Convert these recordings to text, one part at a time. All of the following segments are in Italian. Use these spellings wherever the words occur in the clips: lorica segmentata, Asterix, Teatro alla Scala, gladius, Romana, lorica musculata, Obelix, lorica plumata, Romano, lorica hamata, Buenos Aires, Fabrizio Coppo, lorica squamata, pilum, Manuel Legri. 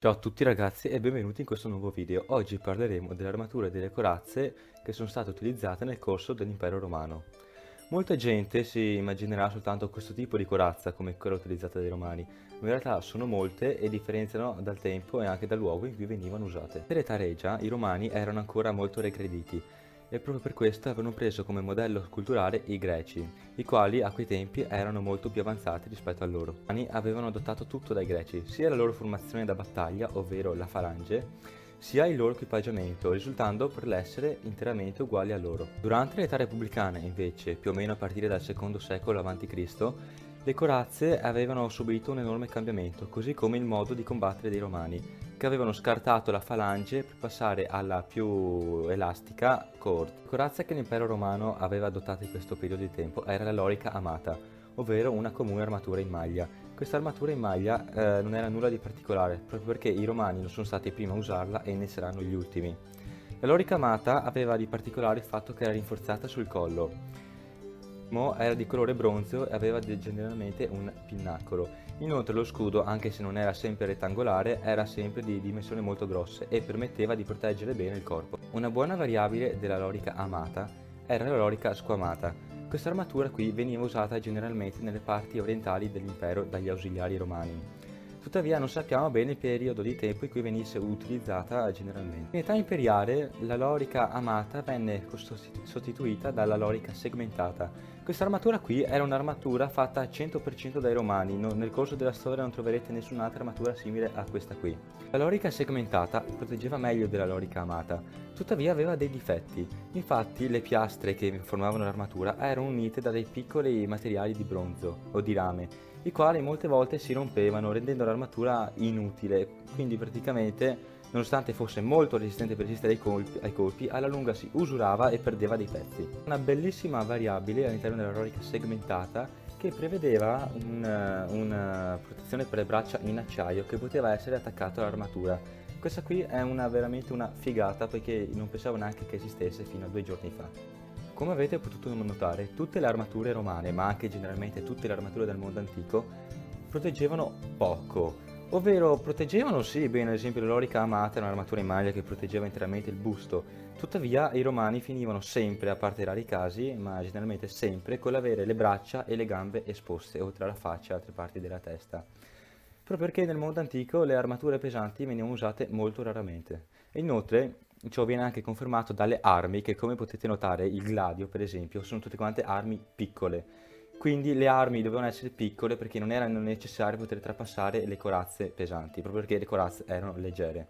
Ciao a tutti ragazzi e benvenuti in questo nuovo video. Oggi parleremo delle armature e delle corazze che sono state utilizzate nel corso dell'impero romano. Molta gente si immaginerà soltanto questo tipo di corazza come quella utilizzata dai romani, ma in realtà sono molte e differenziano dal tempo e anche dal luogo in cui venivano usate. Per l'età regia i romani erano ancora molto regrediti e proprio per questo avevano preso come modello culturale i greci, i quali a quei tempi erano molto più avanzati rispetto a loro. I romani avevano adottato tutto dai greci, sia la loro formazione da battaglia, ovvero la falange, sia il loro equipaggiamento, risultando per l'essere interamente uguali a loro. Durante l'età repubblicana, invece, più o meno a partire dal secondo secolo a.C., le corazze avevano subito un enorme cambiamento, così come il modo di combattere dei romani, che avevano scartato la falange per passare alla più elastica corda. La corazza che l'impero romano aveva adottato in questo periodo di tempo era la lorica hamata, ovvero una comune armatura in maglia. Questa armatura in maglia non era nulla di particolare, proprio perché i romani non sono stati i primi a usarla e ne saranno gli ultimi. La lorica hamata aveva di particolare il fatto che era rinforzata sul collo. Era di colore bronzo e aveva generalmente un pinnacolo. Inoltre lo scudo, anche se non era sempre rettangolare, era sempre di dimensioni molto grosse e permetteva di proteggere bene il corpo. Una buona variabile della lorica hamata era la lorica squamata. Questa armatura qui veniva usata generalmente nelle parti orientali dell'impero dagli ausiliari romani. Tuttavia non sappiamo bene il periodo di tempo in cui venisse utilizzata generalmente. In età imperiale la lorica hamata venne sostituita dalla lorica segmentata. Questa armatura qui era un'armatura fatta al 100% dai romani, nel corso della storia non troverete nessun'altra armatura simile a questa qui. La lorica segmentata proteggeva meglio della lorica hamata, tuttavia aveva dei difetti. Infatti le piastre che formavano l'armatura erano unite da dei piccoli materiali di bronzo o di rame, i quali molte volte si rompevano rendendo l'armatura inutile, quindi praticamente nonostante fosse molto resistente per resistere ai colpi, alla lunga si usurava e perdeva dei pezzi. Una bellissima variabile all'interno della lorica segmentata che prevedeva una protezione per le braccia in acciaio che poteva essere attaccata all'armatura. Questa qui è veramente una figata, perché non pensavo neanche che esistesse fino a 2 giorni fa. Come avete potuto notare, tutte le armature romane, ma anche generalmente tutte le armature del mondo antico, proteggevano poco. Ovvero proteggevano sì bene, ad esempio la lorica hamata era un'armatura in maglia che proteggeva interamente il busto, tuttavia i romani finivano sempre, a parte rari casi, ma generalmente sempre, con l'avere le braccia e le gambe esposte, oltre alla faccia e altre parti della testa. Proprio perché nel mondo antico le armature pesanti venivano usate molto raramente. E inoltre ciò viene anche confermato dalle armi, che come potete notare il gladio per esempio sono tutte quante armi piccole, quindi le armi dovevano essere piccole perché non erano necessario poter trapassare le corazze pesanti, proprio perché le corazze erano leggere.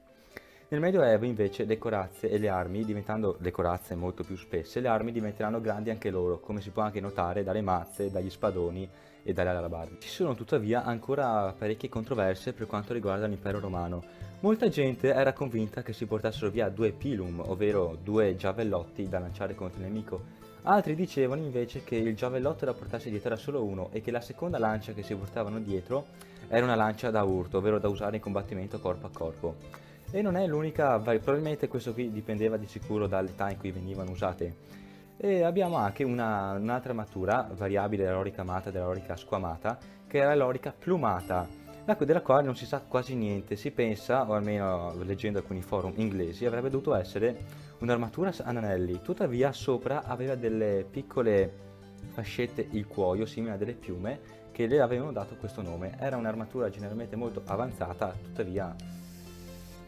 Nel Medioevo invece le corazze e le armi, diventando le corazze molto più spesse, le armi diventeranno grandi anche loro, come si può anche notare dalle mazze, dagli spadoni e dalle alabarde. Ci sono tuttavia ancora parecchie controversie per quanto riguarda l'impero romano. Molta gente era convinta che si portassero via 2 pilum, ovvero 2 giavellotti da lanciare contro il nemico. Altri dicevano invece che il giavellotto da portarsi dietro era solo uno e che la seconda lancia che si portavano dietro era una lancia da urto, ovvero da usare in combattimento corpo a corpo. E non è l'unica, probabilmente questo qui dipendeva di sicuro dall'età in cui venivano usate. E abbiamo anche un'altra armatura variabile della lorica hamata e della lorica squamata, che era la lorica plumata, della quale non si sa quasi niente. Si pensa, o almeno leggendo alcuni forum inglesi, avrebbe dovuto essere un'armatura ad anelli, tuttavia sopra aveva delle piccole fascette in cuoio simili a delle piume che le avevano dato questo nome. Era un'armatura generalmente molto avanzata, tuttavia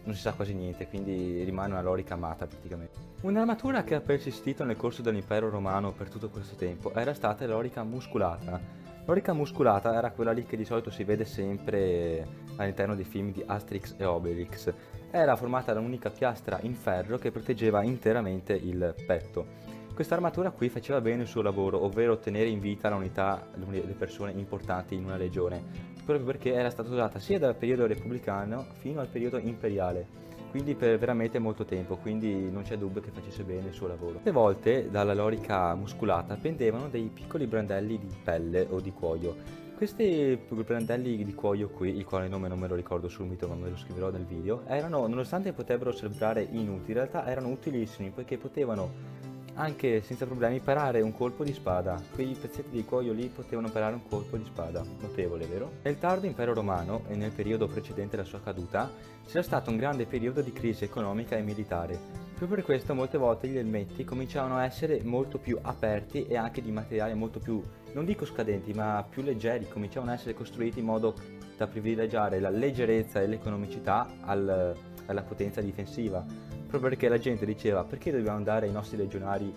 non si sa quasi niente, quindi rimane una lorica hamata praticamente. Un'armatura che ha persistito nel corso dell'impero romano per tutto questo tempo era stata la lorica musculata. La lorica musculata era quella lì che di solito si vede sempre all'interno dei film di Asterix e Obelix. Era formata da un'unica piastra in ferro che proteggeva interamente il petto. Questa armatura qui faceva bene il suo lavoro, ovvero tenere in vita l'unità, le persone importanti in una legione, proprio perché era stata usata sia dal periodo repubblicano fino al periodo imperiale, quindi per veramente molto tempo, quindi non c'è dubbio che facesse bene il suo lavoro. Molte volte dalla lorica musculata pendevano dei piccoli brandelli di pelle o di cuoio. Questi brandelli di cuoio qui, il quale nome non me lo ricordo subito ma me lo scriverò nel video, erano, nonostante potrebbero sembrare inutili, in realtà erano utilissimi, perché potevano anche senza problemi parare un colpo di spada. Quei pezzetti di cuoio lì potevano parare un colpo di spada, notevole, vero? Nel tardo impero romano e nel periodo precedente alla sua caduta c'era stato un grande periodo di crisi economica e militare. Proprio per questo molte volte gli elmetti cominciavano a essere molto più aperti e anche di materiale molto più, non dico scadenti, ma più leggeri, cominciavano a essere costruiti in modo da privilegiare la leggerezza e l'economicità alla potenza difensiva. Proprio perché la gente diceva: perché dobbiamo dare ai nostri legionari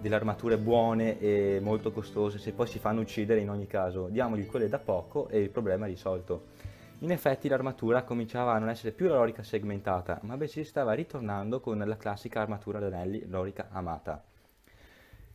delle armature buone e molto costose se poi si fanno uccidere in ogni caso? Diamogli quelle da poco e il problema è risolto. In effetti l'armatura cominciava a non essere più la lorica segmentata, ma bensì stava ritornando con la classica armatura ad anelli, lorica hamata.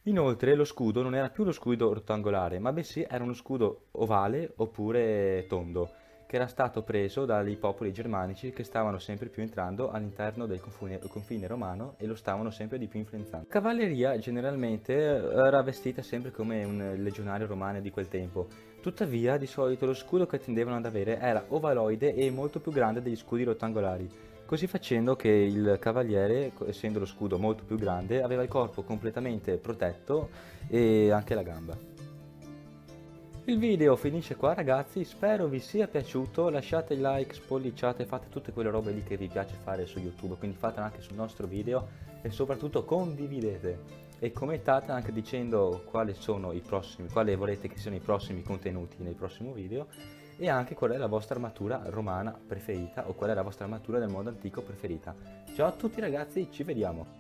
Inoltre lo scudo non era più lo scudo rettangolare, ma bensì era uno scudo ovale oppure tondo, che era stato preso dai popoli germanici che stavano sempre più entrando all'interno del confine romano e lo stavano sempre di più influenzando. La cavalleria generalmente era vestita sempre come un legionario romano di quel tempo, tuttavia di solito lo scudo che tendevano ad avere era ovaloide e molto più grande degli scudi rettangolari, così facendo che il cavaliere, essendo lo scudo molto più grande, aveva il corpo completamente protetto e anche la gamba. Il video finisce qua ragazzi, spero vi sia piaciuto, lasciate il like, spolliciate, fate tutte quelle robe lì che vi piace fare su YouTube, quindi fatelo anche sul nostro video e soprattutto condividete e commentate anche dicendo quali volete che siano i prossimi contenuti nel prossimo video e anche qual è la vostra armatura romana preferita o qual è la vostra armatura del mondo antico preferita. Ciao a tutti ragazzi, ci vediamo!